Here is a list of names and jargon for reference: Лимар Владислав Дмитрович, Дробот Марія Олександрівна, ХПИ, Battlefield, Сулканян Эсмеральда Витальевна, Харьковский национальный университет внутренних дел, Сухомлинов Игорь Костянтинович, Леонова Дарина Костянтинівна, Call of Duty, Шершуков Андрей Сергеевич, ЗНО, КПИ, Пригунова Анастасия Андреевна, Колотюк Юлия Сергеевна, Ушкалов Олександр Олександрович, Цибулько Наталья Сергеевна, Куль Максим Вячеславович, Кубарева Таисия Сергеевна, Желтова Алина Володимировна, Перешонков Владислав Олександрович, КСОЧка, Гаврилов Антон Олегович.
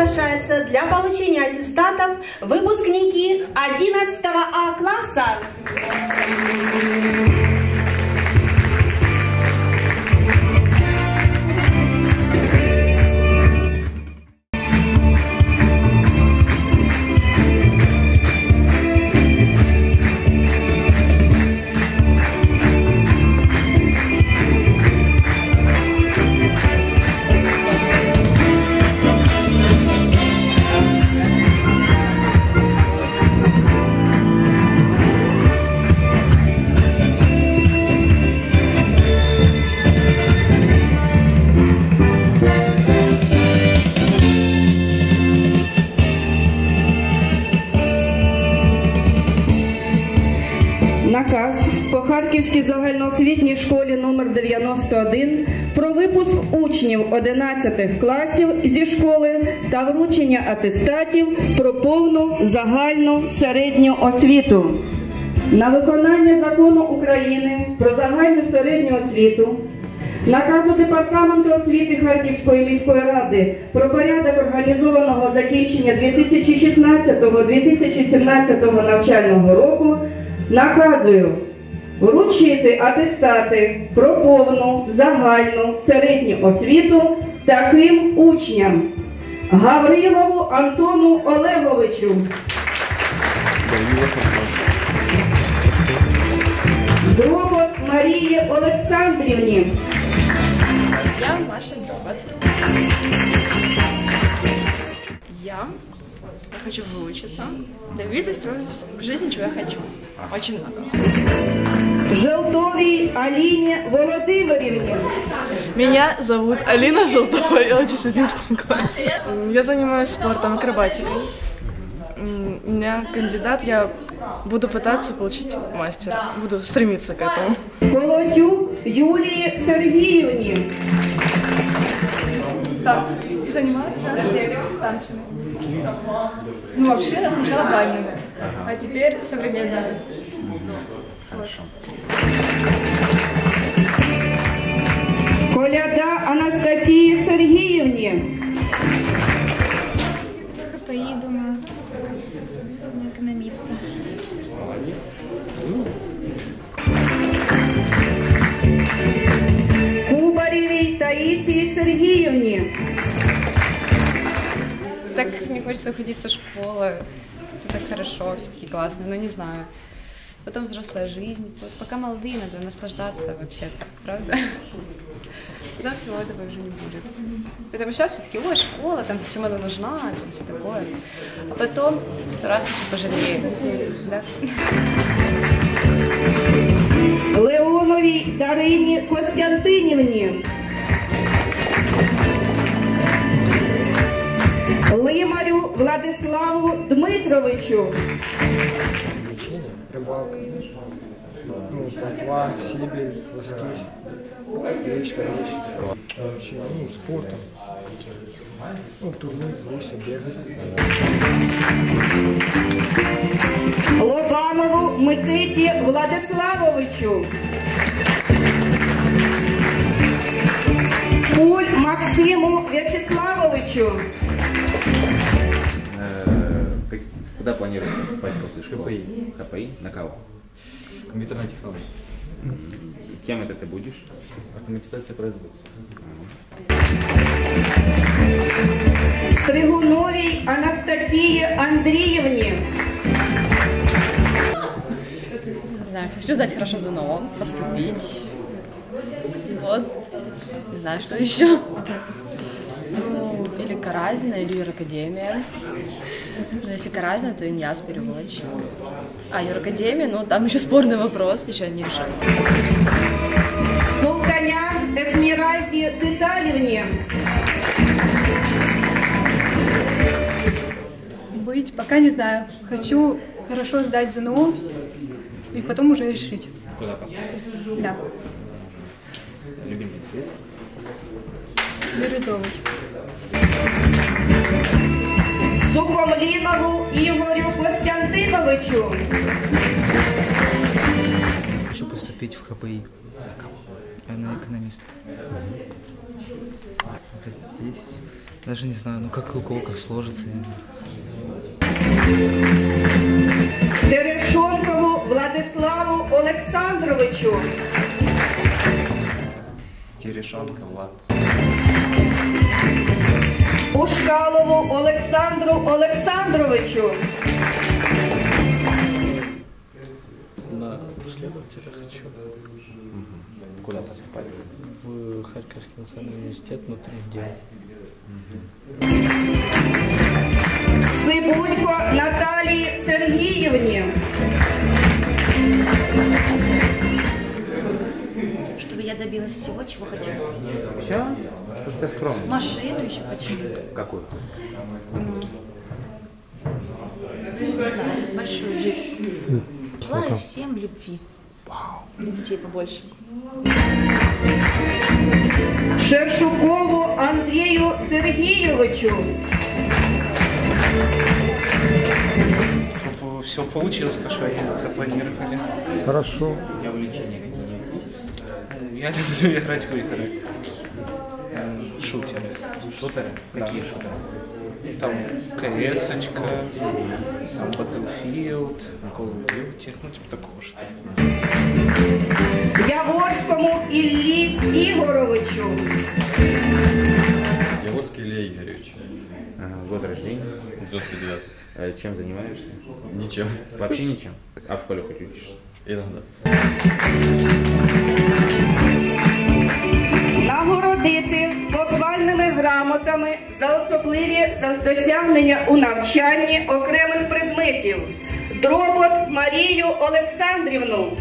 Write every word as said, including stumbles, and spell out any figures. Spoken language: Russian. приглашаются для получения аттестатов выпускники одиннадцатого А класса. Харківській загальноосвітній школі номер дев'яносто один про випуск учнів одинадцятих класів зі школи та вручення атестатів про повну загальну середню освіту. На виконання Закону України "Про загальну середню освіту", наказу Департаменту освіти Харківської міської ради про порядок організованого закінчення дві тисячі шістнадцятого - дві тисячі сімнадцятого навчального року наказую вручити атестати про повну загальну середню освіту таким учням: Гаврилову Антону Олеговичу, Дробот Марії Олександрівні, я Маша Дробот. Я хочу выучиться, добиться всего в жизни, чего я хочу. Очень много. Желтовой Алине Володимировне. Меня зовут Алина Желтова, я учусь в одиннадцятом классе. Я занимаюсь спортом, акробатикой. У меня кандидат, я буду пытаться получить мастер, буду стремиться к этому. Колотюк Юлии Сергеевне. Танцы. Занималась разными танцами. Ну, вообще, сначала бальными, а теперь современными. Хорошо. Коля Анастасии Сырьевне. ХПИ, думаю, экономиста. Кубаревой Таисии Сергеевне. Так мне хочется уходить со школы, это так хорошо, все таки классно, но не знаю. Потом взрослая жизнь, пока молодые, надо наслаждаться вообще-то, правда? Потом всего этого уже не будет. Поэтому сейчас все-таки, ой, школа, там зачем она нужна, там все такое. А потом сто раз еще пожалею. Да? Леоновой Дарине Костянтинівні. Лимарю Владиславу Дмитровичу. Рыбалка, ну, Паква, Сибирь, Воскирь, речка, речка. Вообще, ну, спортом, ну, турнир, гуся, бегать. Лобанову Миките Владиславовичу. Куль Максиму Вячеславовичу. Куда планируете поступать после школы? КПИ. КПИ? На кого? Компьютерная технология. Mm-hmm. Кем это ты будешь? Автоматизация производства. Mm-hmm. Пригуновой Анастасии Андреевне. Не знаю, хочу сдать хорошо ЗНО, поступить. Вот. Не знаю, что еще. Ну, или Каразина, или Юракадемия. Но если Каразина, то Иньяс переводчик. А Юракадемия, ну там еще спорный вопрос, еще не решен. Сулканян Эсмеральде Витальевне. Быть, пока не знаю. Хочу хорошо сдать ЗНО и потом уже решить. Куда поставить? Да. Любимый цвет? Бирюзовый. Сухомлинову Игорю Костянтиновичу. Хочу поступить в ХПИ. Она экономист. Здесь. Даже не знаю, ну как у кого как сложится. Перешонкову Владиславу Олександровичу. Перешонков Влад. Ушкалову Олександру Олександровичу. На следователя хочу. Угу. Куда поступать? В Харьковский национальный университет внутренних дел. Угу. Цибулько Наталье Сергеевне. Чтобы я добилась всего, чего хочу. Все? Ты скромный. Машину еще хочу. Какую? Не знаю, большую жизнь. Желаю всем любви. Вау. И детей побольше. Шершукову Андрею Сергеевичу. Чтобы все получилось, то, что я запланировали. Хорошо. У меня увлечения какие-нибудь. Я люблю играть в игры. Шутеры. Шутеры? Какие да. шутеры? Там КСОЧка, там Battlefield, Call of Duty, ну типа такого что-то. Яворскому Іллі Ігоровичу. Яворский Іллі Игоревич. Год рождения. девяносто девятый. Чем занимаешься? Ничем. Вообще ничем? А в школе хоть учишься? Иногда. Нагородити похвальними грамотами за особливі досягнення у навчанні окремих предметів Дробот Марію Олександрівну.